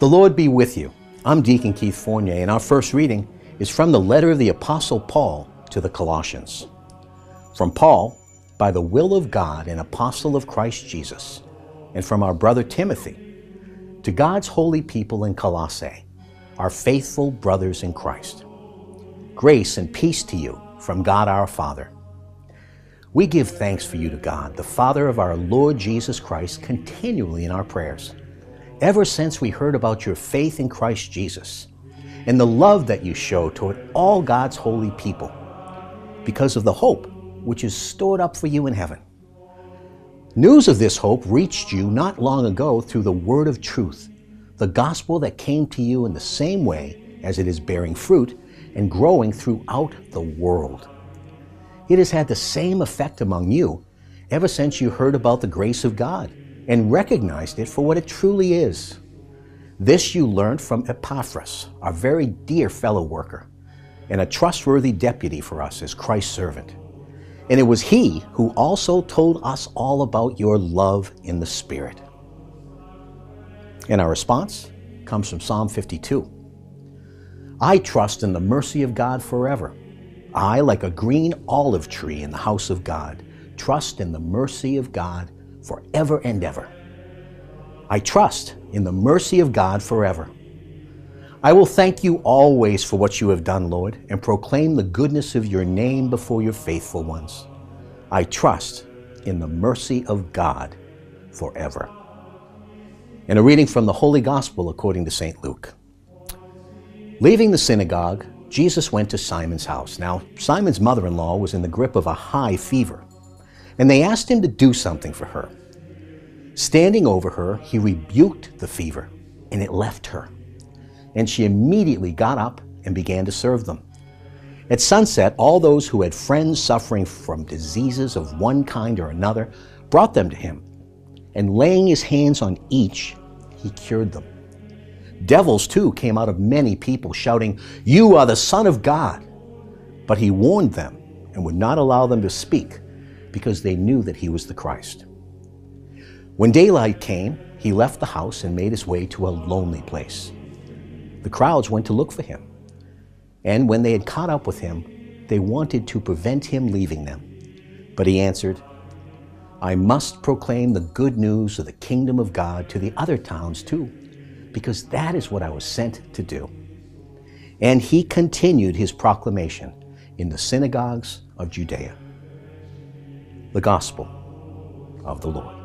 The Lord be with you. I'm Deacon Keith Fournier, and our first reading is from the letter of the Apostle Paul to the Colossians. From Paul, by the will of God, an apostle of Christ Jesus, and from our brother Timothy, to God's holy people in Colossae, our faithful brothers in Christ. Grace and peace to you from God our Father. We give thanks for you to God, the Father of our Lord Jesus Christ, continually in our prayers, ever since we heard about your faith in Christ Jesus and the love that you show toward all God's holy people, because of the hope which is stored up for you in heaven. News of this hope reached you not long ago through the word of truth, the gospel that came to you in the same way as it is bearing fruit and growing throughout the world. It has had the same effect among you ever since you heard about the grace of God and recognized it for what it truly is. This you learned from Epaphras, our very dear fellow worker, and a trustworthy deputy for us as Christ's servant. And it was he who also told us all about your love in the Spirit. And our response comes from Psalm 52. I trust in the mercy of God forever. I, like a green olive tree in the house of God, trust in the mercy of God forever and ever. I trust in the mercy of God forever. I will thank you always for what you have done, Lord, and proclaim the goodness of your name before your faithful ones. I trust in the mercy of God forever. And a reading from the Holy Gospel according to St. Luke. Leaving the synagogue, Jesus went to Simon's house. Now, Simon's mother-in-law was in the grip of a high fever, and they asked him to do something for her. Standing over her, he rebuked the fever, and it left her. And she immediately got up and began to serve them. At sunset, all those who had friends suffering from diseases of one kind or another brought them to him, and laying his hands on each, he cured them. Devils, too, came out of many people, shouting, "You are the Son of God!" But he warned them and would not allow them to speak, because they knew that he was the Christ. When daylight came, he left the house and made his way to a lonely place. The crowds went to look for him, and when they had caught up with him, they wanted to prevent him leaving them. But he answered, "I must proclaim the good news of the kingdom of God to the other towns too, because that is what I was sent to do." And he continued his proclamation in the synagogues of Judea. The Gospel of the Lord.